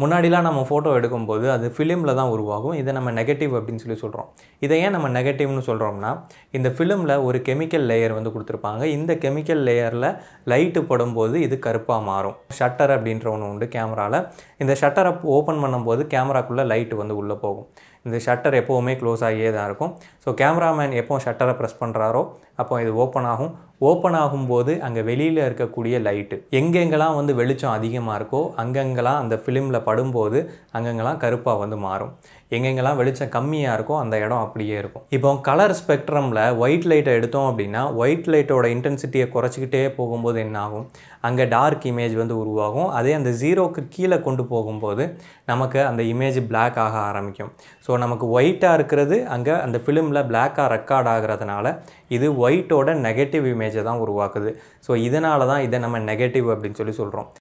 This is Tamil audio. முன்னாடிலாம் நம்ம ஃபோட்டோ எடுக்கும்போது அது ஃபிலிமில் தான் உருவாகும். இதை நம்ம நெகட்டிவ் அப்படின்னு சொல்கிறோம். இதை ஏன் நம்ம நெகட்டிவ்னு சொல்கிறோம்னா, இந்த ஃபிலிமில் ஒரு கெமிக்கல் லேயர் வந்து கொடுத்துருப்பாங்க. இந்த கெமிக்கல் லேயரில் லைட்டு படும்போது இது கருப்பாக மாறும். ஷட்டர் அப்படின்ற ஒன்று உண்டு கேமராவில். இந்த ஷட்டரை ஓப்பன் பண்ணும்போது கேமராக்குள்ளே லைட்டு வந்து உள்ளே போகும். இந்த ஷட்டர் எப்போவுமே க்ளோஸ் ஆகியே தான் இருக்கும். ஸோ கேமராமேன் எப்போ ஷட்டரை ப்ரெஸ் பண்ணுறாரோ அப்போ இது ஓப்பன் ஆகும். ஓப்பன் ஆகும்போது அங்கே வெளியில் இருக்கக்கூடிய லைட்டு எங்கெங்கெல்லாம் வந்து வெளிச்சம் அதிகமாக இருக்கோ அங்கங்கெல்லாம் அந்த ஃபிலிமில் படும்போது அங்கங்கெல்லாம் கருப்பாக வந்து மாறும். எங்கெங்கெல்லாம் வெளிச்சம் கம்மியாக இருக்கோ அந்த இடம் அப்படியே இருக்கும். இப்போ கலர் ஸ்பெக்ட்ரமில் ஒயிட் லைட்டை எடுத்தோம் அப்படின்னா ஒயிட் லைட்டோட இன்டென்சிட்டியை குறைச்சிக்கிட்டே போகும்போது என்ன ஆகும், அங்கே டார்க் இமேஜ் வந்து உருவாகும். அதே அந்த ஜீரோக்கு கீழே கொண்டு போகும்போது நமக்கு அந்த இமேஜ் பிளாக் ஆக ஆரம்பிக்கும். ஸோ நமக்கு ஒயிட்டாக இருக்கிறது அங்கே அந்த ஃபிலிமில் பிளாக்காக ரெக்கார்ட் ஆகிறதுனால இது ஒயிட்டோட நெகட்டிவ் இமேஜை தான் உருவாக்குது. ஸோ இதனால தான் இதை நம்ம நெகட்டிவ் அப்படின்னு சொல்கிறோம்.